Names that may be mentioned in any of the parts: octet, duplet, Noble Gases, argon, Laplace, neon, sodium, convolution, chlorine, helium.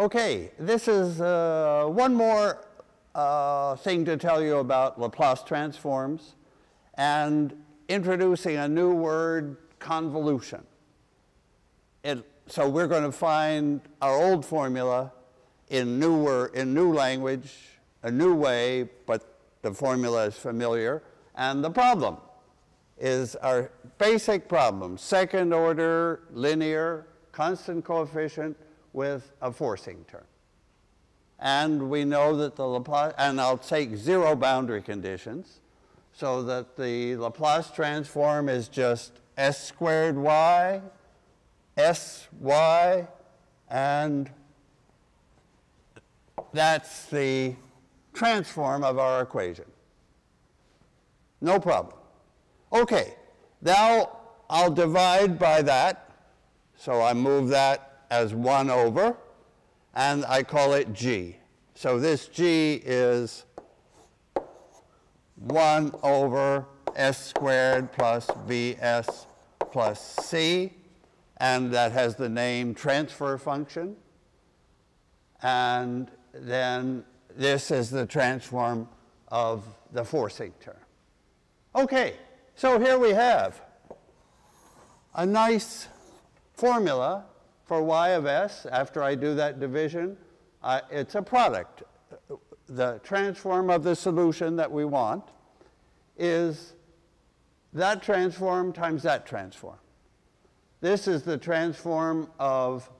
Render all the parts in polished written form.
Okay, this is one more thing to tell you about Laplace transforms and introducing a new word, convolution. So we're going to find our old formula in new language, a new way, but the formula is familiar. And the problem is our basic problem, second order, linear, constant coefficient with a forcing term. And we know that the Laplace, and I'll take zero boundary conditions, so that the Laplace transform is just s squared y, sy, and that's the transform of our equation. No problem. Okay, now I'll divide by that, so I move that as 1 over, and I call it g. So this g is 1 over s squared plus bs plus c, and that has the name transfer function. And then this is the transform of the forcing term. Okay, so here we have a nice formula for y of s. After I do that division, it's a product. The transform of the solution that we want is that transform times that transform. This is the transform of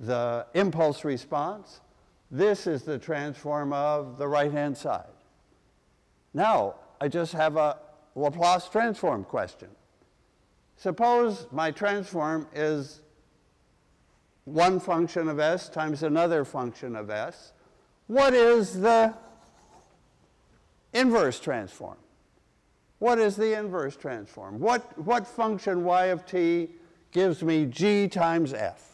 the impulse response. This is the transform of the right-hand side. Now, I just have a Laplace transform question. Suppose my transform is one function of s times another function of s. What is the inverse transform? What is the inverse transform? What function y of t gives me g times f?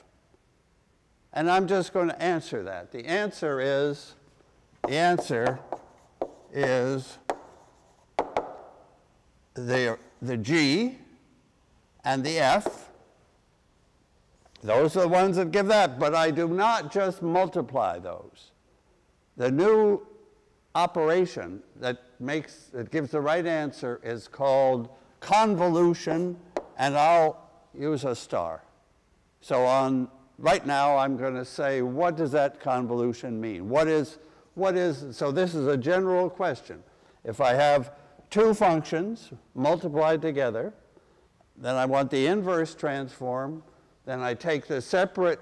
And I'm just going to answer that. The answer is the g and the f. Those are the ones that give that, but I do not just multiply those. The new operation that gives the right answer is called convolution, and I'll use a star. So right now I'm going to say, what does that convolution mean? So this is a general question. If I have two functions multiplied together, then I want the inverse transform, then I take the separate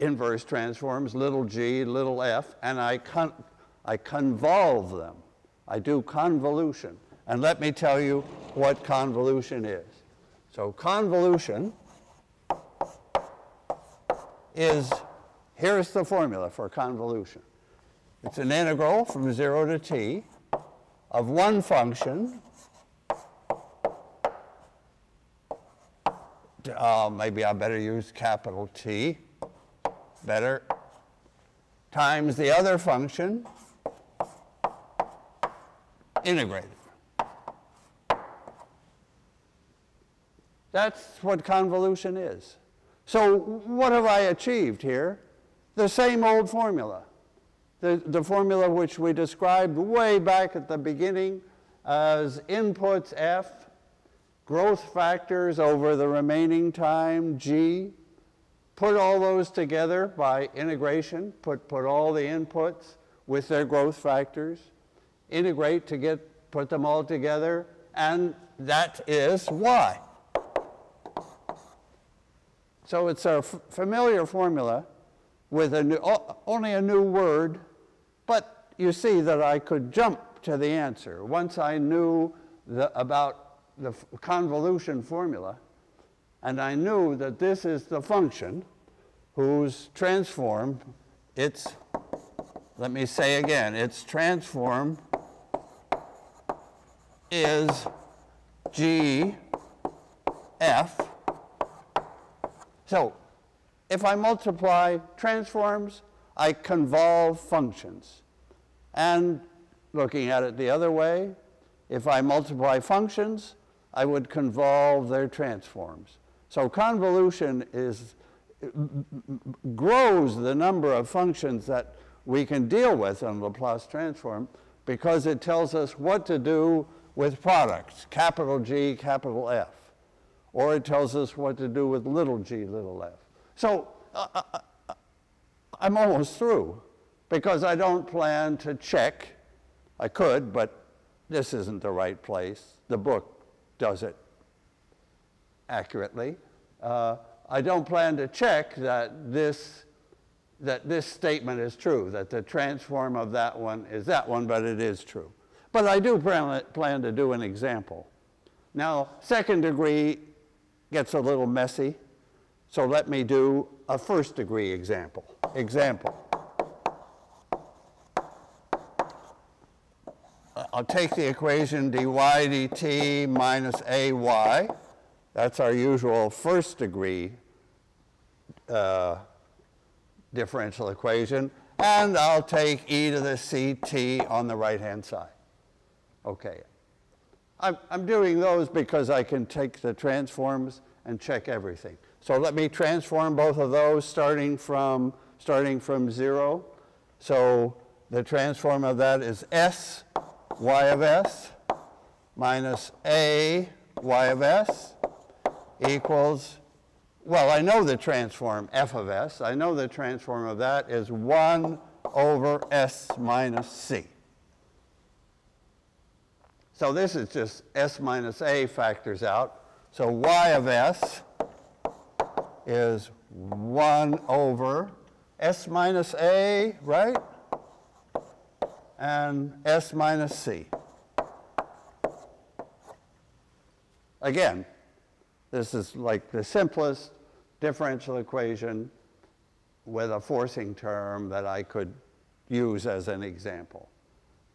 inverse transforms, little g, little f, and I convolve them. I do convolution. And let me tell you what convolution is. So convolution is, here's the formula for convolution. It's an integral from 0 to t of one function, maybe I better use capital T, better, times the other function integrated. That's what convolution is. So what have I achieved here? The same old formula, the formula which we described way back at the beginning as inputs f, growth factors over the remaining time g, put all those together by integration, put all the inputs with their growth factors, integrate to put them all together, and that is y. So it's a familiar formula with only a new word, but you see that I could jump to the answer. Once I knew about the convolution formula, and I knew that this is the function whose transform, let me say again, its transform is g f. So if I multiply transforms, I convolve functions. And looking at it the other way, if I multiply functions, I would convolve their transforms. So convolution is grows the number of functions that we can deal with in Laplace transform, because it tells us what to do with products, capital G, capital F. Or it tells us what to do with little g, little f. So I'm almost through, because I don't plan to check. I could, but this isn't the right place. The book does it accurately. I don't plan to check that this statement is true, that the transform of that one is that one, but it is true. But I do plan to do an example. Now, second degree gets a little messy, so let me do a first degree example. I'll take the equation dy dt minus ay. That's our usual first degree differential equation. And I'll take e to the ct on the right-hand side. OK. I'm doing those because I can take the transforms and check everything. So let me transform both of those starting from 0. So the transform of that is s y of s minus a y of s equals, well, I know the transform f of s. I know the transform of that is 1 over s minus c. So this is just s minus a factors out. So y of s is 1 over s minus a, right? And s minus c. Again, this is like the simplest differential equation with a forcing term that I could use as an example.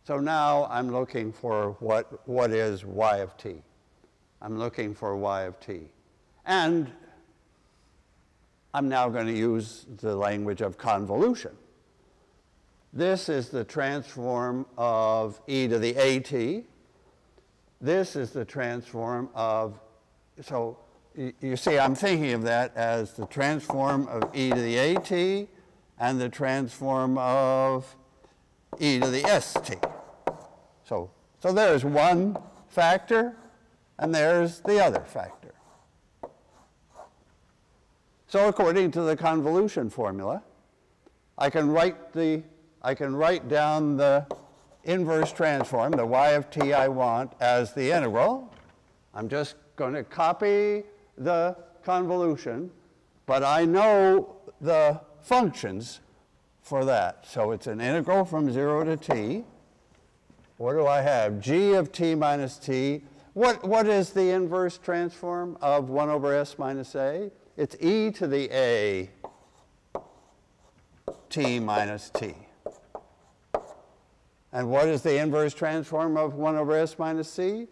So now I'm looking for what is y of t. I'm looking for y of t. And I'm now going to use the language of convolution. This is the transform of e to the at. This is the transform of, so you see I'm thinking of that as the transform of e to the at and the transform of e to the st. So there's one factor and there's the other factor. So according to the convolution formula, I can write down the inverse transform, the y of t I want, as the integral. I'm just going to copy the convolution, but I know the functions for that. So it's an integral from 0 to t. What do I have? G of t minus t. What is the inverse transform of 1 over s minus a? It's e to the a t minus t. And what is the inverse transform of 1 over s minus c?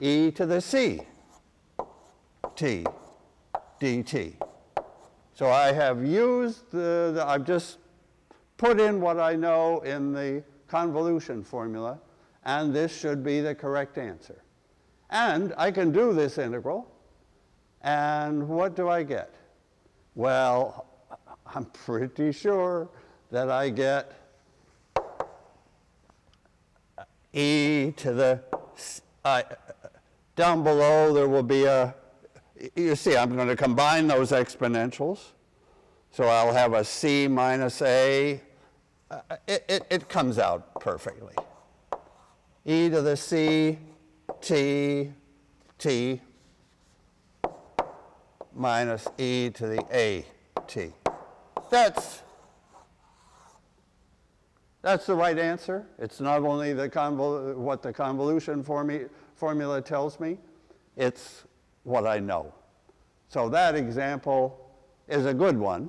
E to the c t dt. So I have used I've just put in what I know in the convolution formula, and this should be the correct answer. And I can do this integral, and what do I get? Well, I'm pretty sure that I get e to the, down below there will be a, you see I'm going to combine those exponentials. So I'll have a c minus a. It comes out perfectly. E to the c t minus e to the a t. That's the right answer. It's not only the what the convolution formula tells me, it's what I know. So that example is a good one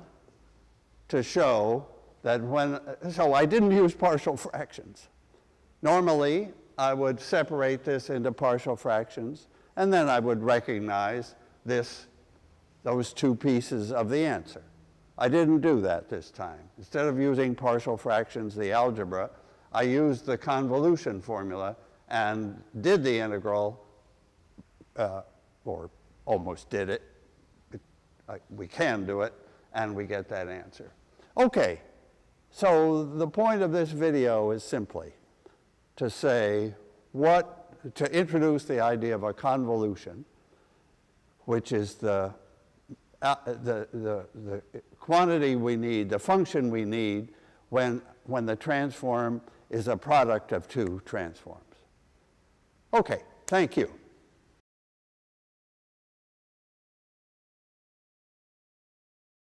to show that so I didn't use partial fractions. Normally, I would separate this into partial fractions, and then I would recognize those two pieces of the answer. I didn't do that this time. Instead of using partial fractions, the algebra, I used the convolution formula and did the integral, or almost did it. We can do it, and we get that answer. Okay, so the point of this video is simply to say to introduce the idea of a convolution, which is the quantity we need, the function we need when the transform is a product of two transforms. Okay, thank you.